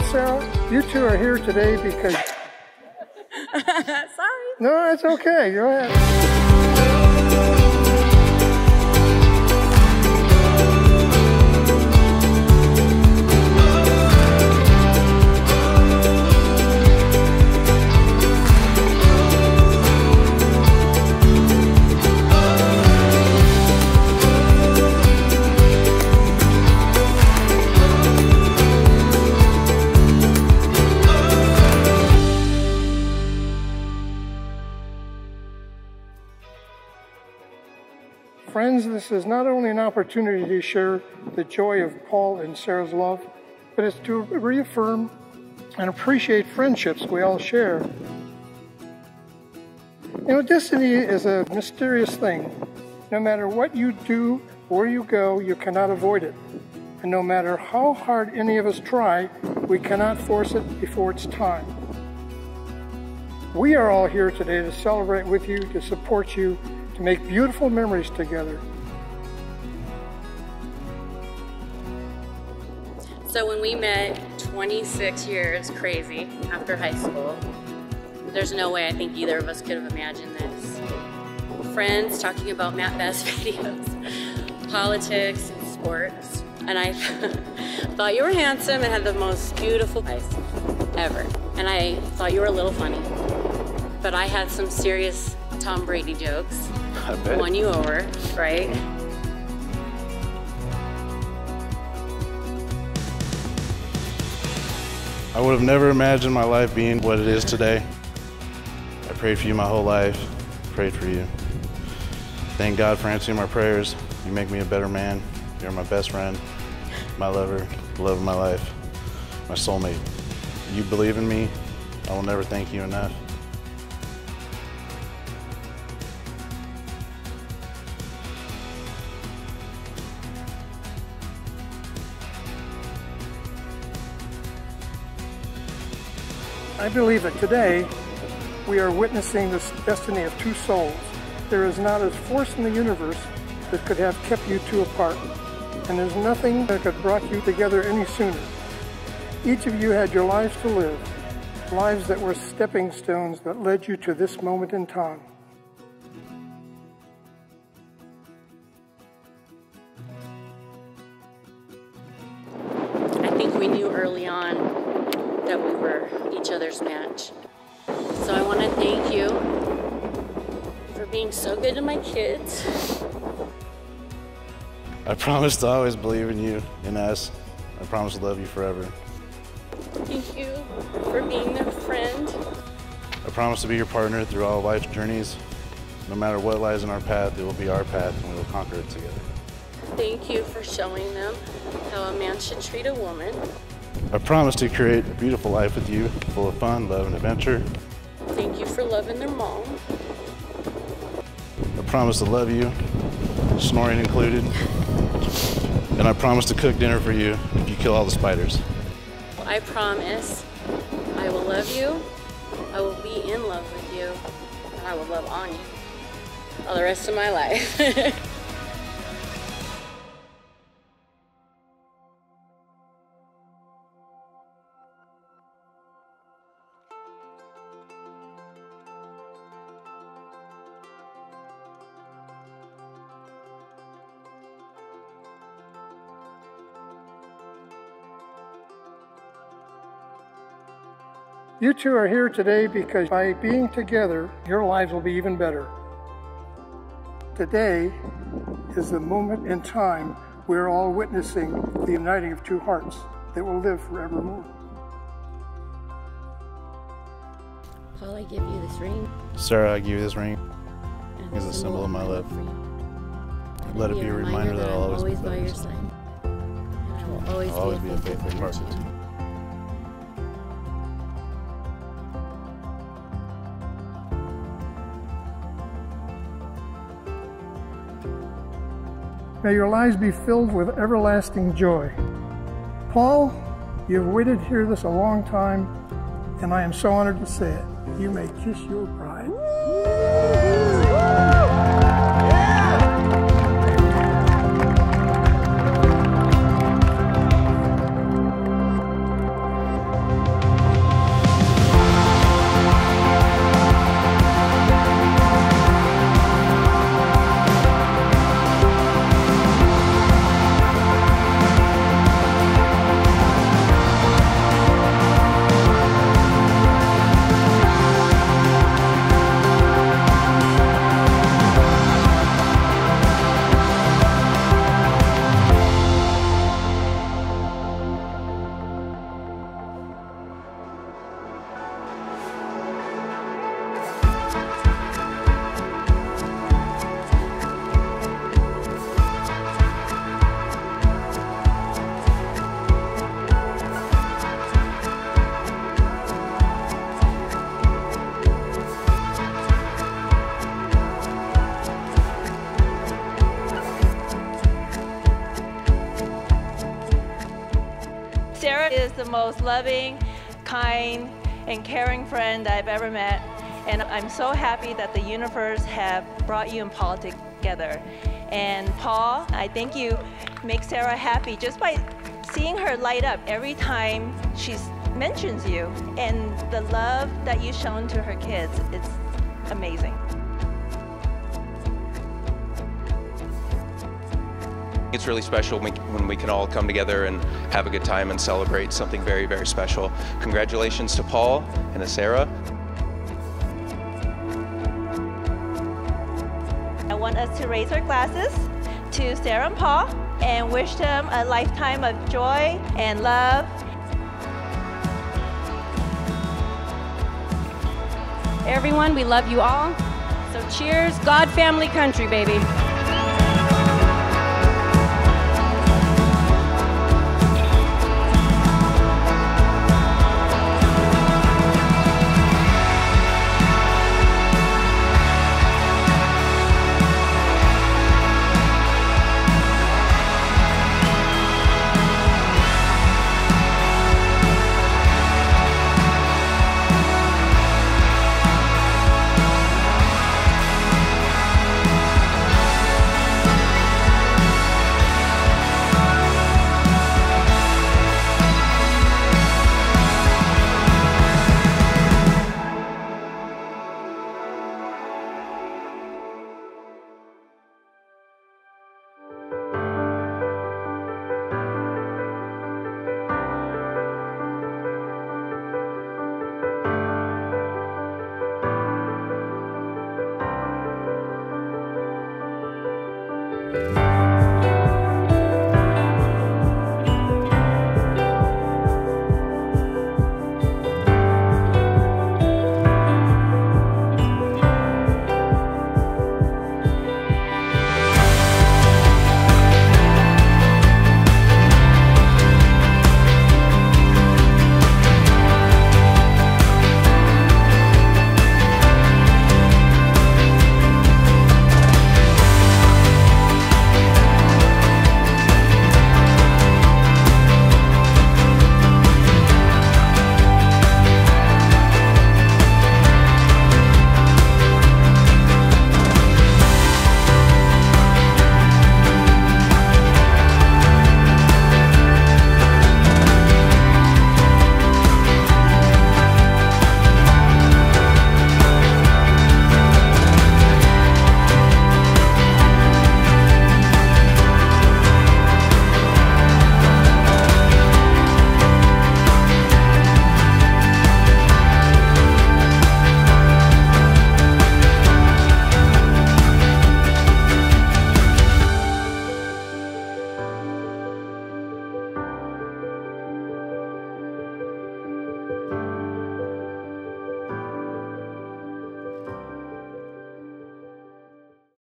and Sarah, you two are here today because... Sorry. No, it's okay. Go ahead. Friends, this is not only an opportunity to share the joy of Paul and Sarah's love, but it's to reaffirm and appreciate friendships we all share. You know, destiny is a mysterious thing. No matter what you do, where you go, you cannot avoid it. And no matter how hard any of us try, we cannot force it before it's time. We are all here today to celebrate with you, to support you, make beautiful memories together. So when we met 26 years crazy after high school, there's no way I think either of us could have imagined this. Friends talking about Matt Best videos, politics, and sports, and I thought you were handsome and had the most beautiful eyes ever. And I thought you were a little funny, but I had some serious Tom Brady jokes. I bet. Won you over, right? I would have never imagined my life being what it is today. I prayed for you my whole life. Prayed for you. Thank God for answering my prayers. You make me a better man. You're my best friend, my lover, the love of my life, my soulmate. You believe in me. I will never thank you enough. I believe that today we are witnessing this destiny of two souls. There is not a force in the universe that could have kept you two apart, and there's nothing that could have brought you together any sooner. Each of you had your lives to live, lives that were stepping stones that led you to this moment in time. I think we knew early on that we were each other's match. So I want to thank you for being so good to my kids. I promise to always believe in you and us. I promise to love you forever. Thank you for being their friend. I promise to be your partner through all life's journeys. No matter what lies in our path, it will be our path and we will conquer it together. Thank you for showing them how a man should treat a woman. I promise to create a beautiful life with you, full of fun, love, and adventure. Thank you for loving their mom. I promise to love you, snoring included. And I promise to cook dinner for you if you kill all the spiders. Well, I promise I will love you, I will be in love with you, and I will love on you all the rest of my life. You two are here today because by being together, your lives will be even better. Today is the moment in time we're all witnessing the uniting of two hearts that will live forevermore. Paul, I give you this ring. Sarah, I give you this ring. It's a symbol of my love. Let it be a reminder that I'll always be by your side. And I will always be a faithful partner to you. May your lives be filled with everlasting joy. Paul, you've waited to hear this a long time, and I am so honored to say it. You may kiss your bride. Yeah. most loving, kind, and caring friend I've ever met. And I'm so happy that the universe have brought you and Paul together. And Paul, I think you make Sarah happy just by seeing her light up every time she mentions you. And the love that you've shown to her kids, it's amazing. It's really special when we can all come together and have a good time and celebrate something very, very special. Congratulations to Paul and to Sarah. I want us to raise our glasses to Sarah and Paul and wish them a lifetime of joy and love. Everyone, we love you all. So cheers, God, family, country, baby.